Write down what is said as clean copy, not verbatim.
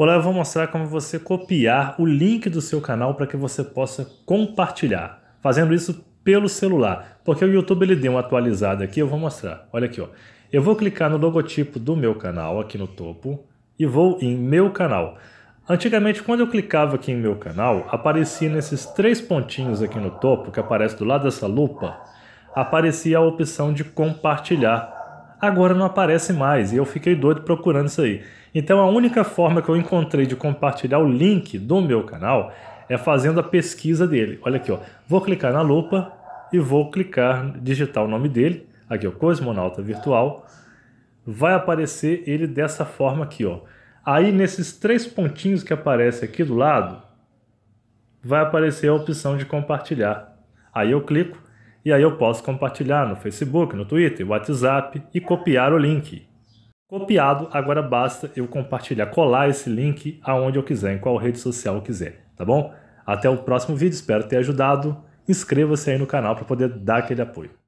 Olá, eu vou mostrar como você copiar o link do seu canal para que você possa compartilhar, fazendo isso pelo celular, porque o YouTube ele deu uma atualizada aqui, eu vou mostrar. Olha aqui, ó. Eu vou clicar no logotipo do meu canal aqui no topo e vou em meu canal. Antigamente, quando eu clicava aqui em meu canal, aparecia nesses três pontinhos aqui no topo, que aparece do lado dessa lupa, aparecia a opção de compartilhar. Agora não aparece mais e eu fiquei doido procurando isso aí. Então a única forma que eu encontrei de compartilhar o link do meu canal é fazendo a pesquisa dele. Olha aqui, ó. Vou clicar na lupa e vou clicar, digitar o nome dele. Aqui, ó, Cosmonauta Virtual. Vai aparecer ele dessa forma aqui, ó. Aí nesses três pontinhos que aparece aqui do lado, vai aparecer a opção de compartilhar. Aí eu clico. E aí eu posso compartilhar no Facebook, no Twitter, WhatsApp e copiar o link. Copiado, agora basta eu compartilhar, colar esse link aonde eu quiser, em qual rede social eu quiser, tá bom? Até o próximo vídeo, espero ter ajudado. Inscreva-se aí no canal para poder dar aquele apoio.